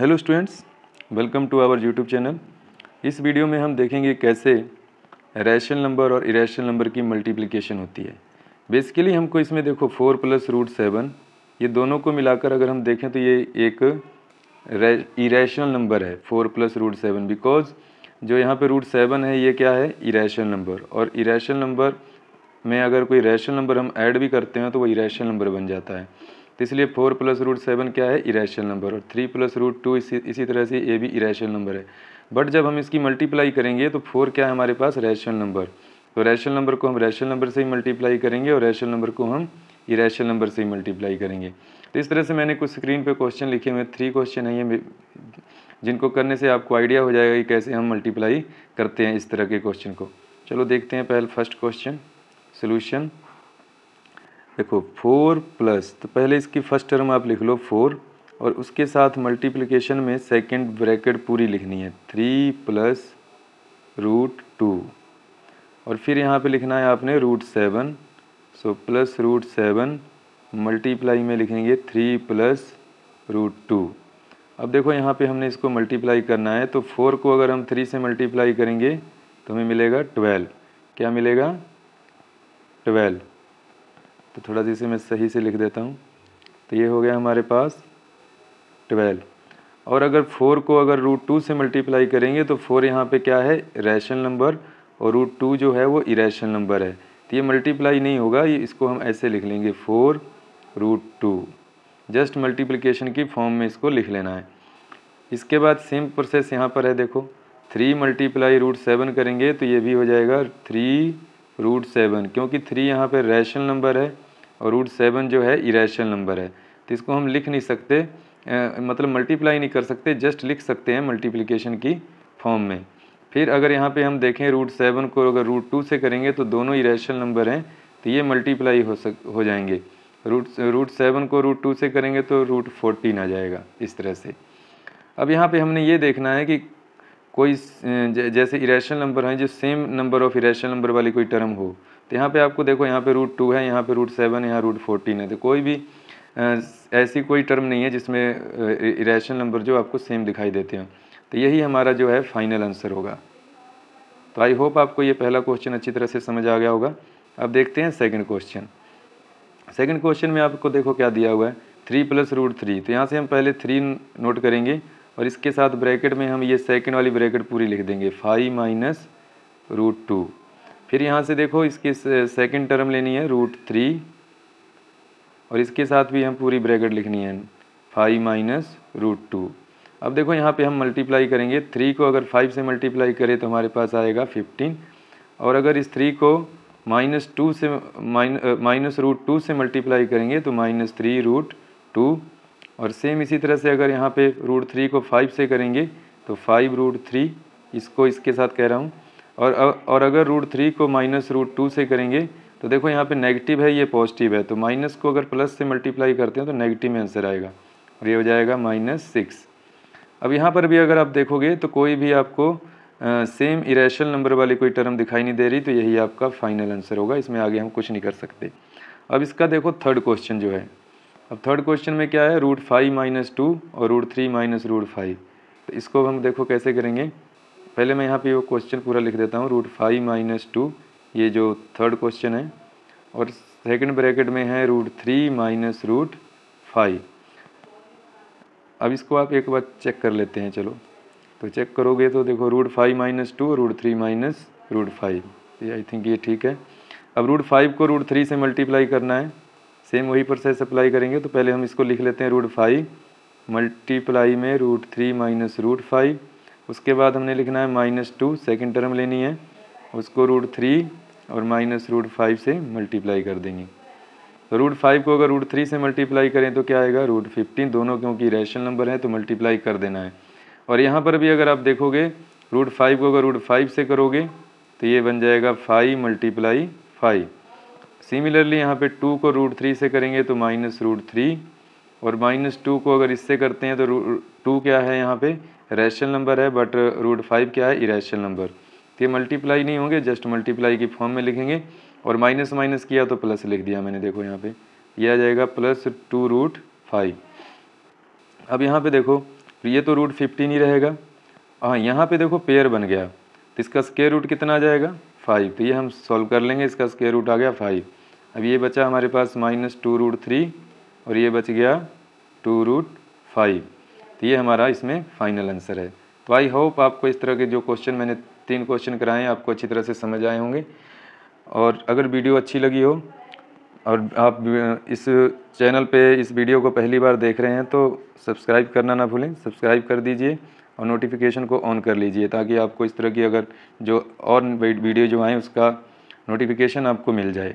Hello students, welcome to our YouTube channel. इस video में हम देखेंगे कैसे रैशनल नंबर और इरेशनल नंबर की मल्टीप्लिकेशन होती है। बेसिकली हमको इसमें देखो 4 + √7 ये दोनों को मिलाकर अगर हम देखें तो ये एक इरेशनल नंबर है 4 + √7, बिकॉज जो यहाँ पे √7 है ये क्या है, इरेशनल नंबर। और इरेशनल नंबर में अगर कोई रैशनल नंबर हम ऐड भी करते हैं तो वो इरेशनल नंबर बन जाता है, तो इसलिए 4 + √7 क्या है, इरेशनल नंबर। और 3 + √2 इसी तरह से ये भी इरेशनल नंबर है। बट जब हम इसकी मल्टीप्लाई करेंगे तो 4 क्या है हमारे पास, रैशनल नंबर। तो रैशनल नंबर को हम रैशनल नंबर से ही मल्टीप्लाई करेंगे और रैशनल नंबर को हम इरेशनल नंबर से ही मल्टीप्लाई करेंगे। तो इस तरह से मैंने कुछ स्क्रीन पर क्वेश्चन लिखे हुए, 3 क्वेश्चन हैं ये, जिनको करने से आपको आइडिया हो जाएगा कि कैसे हम मल्टीप्लाई करते हैं इस तरह के क्वेश्चन को। चलो देखते हैं पहले फर्स्ट क्वेश्चन सोल्यूशन। देखो 4 + तो पहले इसकी फर्स्ट टर्म आप लिख लो 4 और उसके साथ मल्टीप्लिकेशन में सेकंड ब्रैकेट पूरी लिखनी है 3 + √2 और फिर यहाँ पे लिखना है आपने √7। सो +√7 मल्टीप्लाई में लिखेंगे 3 + √2। अब देखो यहाँ पे हमने इसको मल्टीप्लाई करना है, तो 4 को अगर हम 3 से मल्टीप्लाई करेंगे तो हमें मिलेगा 12। क्या मिलेगा, 12। तो थोड़ा जिसे मैं सही से लिख देता हूँ, तो ये हो गया हमारे पास 12। और अगर 4 को अगर √2 से मल्टीप्लाई करेंगे तो 4 यहाँ पे क्या है, रैशनल नंबर, और √2 जो है वो इरेशनल नंबर है। तो ये मल्टीप्लाई नहीं होगा, ये इसको हम ऐसे लिख लेंगे 4 √2। जस्ट मल्टीप्लिकेशन की फॉर्म में इसको लिख लेना है। इसके बाद सेम प्रोसेस यहाँ पर है, देखो 3 × √7 करेंगे तो ये भी हो जाएगा 3 √7, क्योंकि 3 यहाँ पे रैशनल नंबर है और √7 जो है इरेशनल नंबर है। तो इसको हम लिख नहीं सकते, मतलब मल्टीप्लाई नहीं कर सकते, जस्ट लिख सकते हैं मल्टीप्लिकेशन की फॉर्म में। फिर अगर यहाँ पे हम देखें √7 को अगर √2 से करेंगे तो दोनों इरेशनल नंबर हैं, तो ये मल्टीप्लाई हो जाएंगे। √7 को √2 से करेंगे तो √14 आ जाएगा इस तरह से। अब यहाँ पर हमने ये देखना है कि कोई जैसे इरेशनल नंबर हैं जो same number of irrational number वाली कोई टर्म हो, तो यहाँ पे आपको देखो यहाँ पे √2 है, यहाँ पे √7 है, यहाँ √14 है। तो कोई भी ऐसी कोई टर्म नहीं है जिसमें इरेशनल नंबर जो आपको सेम दिखाई देते हैं। तो यही हमारा जो है फाइनल आंसर होगा। तो आई होप आपको ये पहला क्वेश्चन अच्छी तरह से समझ आ गया होगा। अब देखते हैं सेकेंड क्वेश्चन। सेकेंड क्वेश्चन में आपको देखो क्या दिया हुआ है, 3 + √3। तो यहाँ से हम पहले 3 नोट करेंगे और इसके साथ ब्रैकेट में हम ये सेकंड वाली ब्रैकेट पूरी लिख देंगे 5 - √2। फिर यहाँ से देखो इसकी सेकंड टर्म लेनी है √3 और इसके साथ भी हम पूरी ब्रैकेट लिखनी है 5 - √2। अब देखो यहाँ पे हम मल्टीप्लाई करेंगे, 3 को अगर 5 से मल्टीप्लाई करें तो हमारे पास आएगा 15, और अगर इस 3 को -√2 से मल्टीप्लाई करेंगे तो -3 √2। और सेम इसी तरह से अगर यहाँ पे √3 को 5 से करेंगे तो 5 √3, इसको इसके साथ कह रहा हूँ। और अगर √3 को -√2 से करेंगे तो देखो यहाँ पे नेगेटिव है, ये पॉजिटिव है, तो माइनस को अगर प्लस से मल्टीप्लाई करते हैं तो नेगेटिव में आंसर आएगा और ये हो जाएगा -6। अब यहाँ पर भी अगर आप देखोगे तो कोई भी आपको सेम इरेशनल नंबर वाली कोई टर्म दिखाई नहीं दे रही, तो यही आपका फाइनल आंसर होगा। इसमें आगे हम कुछ नहीं कर सकते। अब इसका देखो थर्ड क्वेश्चन जो है, अब थर्ड क्वेश्चन में क्या है, √5 - 2 और √3 - √5। तो इसको हम देखो कैसे करेंगे। पहले मैं यहाँ पे वो क्वेश्चन पूरा लिख देता हूँ, √5 - 2 ये जो थर्ड क्वेश्चन है, और सेकंड ब्रैकेट में है √3 - √5। अब इसको आप एक बार चेक कर लेते हैं। चलो तो चेक करोगे तो देखो √5 - 2 और √3 - √5, ये आई थिंक ये ठीक है। अब √5 को √3 से मल्टीप्लाई करना है, सेम वही प्रोसेस अप्लाई करेंगे। तो पहले हम इसको लिख लेते हैं √5 - √3 - √5। उसके बाद हमने लिखना है -2, सेकेंड टर्म लेनी है, उसको √3 और -√5 से मल्टीप्लाई कर देंगे। तो √5 को अगर √3 से मल्टीप्लाई करें तो क्या आएगा, √15। दोनों क्योंकि रैशनल नंबर हैं तो मल्टीप्लाई कर देना है। और यहाँ पर भी अगर आप देखोगे √5 को अगर √5 से करोगे तो ये बन जाएगा 5 × 5। सिमिलरली यहाँ पे 2 को √3 से करेंगे तो -√3, और -2 को अगर इससे करते हैं तो 2 क्या है, यहाँ पे रैशनल नंबर है, बट √5 क्या है, इरेशनल नंबर। तो ये मल्टीप्लाई नहीं होंगे, जस्ट मल्टीप्लाई की फॉर्म में लिखेंगे। और माइनस माइनस किया तो प्लस लिख दिया मैंने, देखो यहाँ पे ये आ जाएगा +2 √5। अब यहाँ पे देखो फिर ये तो रूट 15 ही रहेगा। हाँ, यहाँ पे देखो पेयर बन गया, तो इसका स्क्वायर रूट कितना आ जाएगा 5। तो ये हम सॉल्व कर लेंगे, इसका स्क्वायर रूट आ गया 5। अब ये बचा हमारे पास -2√3 और ये बच गया 2√5। तो ये हमारा इसमें फाइनल आंसर है। तो आई होप आपको इस तरह के जो क्वेश्चन मैंने 3 क्वेश्चन कराए हैं आपको अच्छी तरह से समझ आए होंगे। और अगर वीडियो अच्छी लगी हो और आप इस चैनल पे इस वीडियो को पहली बार देख रहे हैं तो सब्सक्राइब करना ना भूलें, सब्सक्राइब कर दीजिए और नोटिफिकेशन को ऑन कर लीजिए ताकि आपको इस तरह की अगर जो और वीडियो जो आएँ उसका नोटिफिकेशन आपको मिल जाए।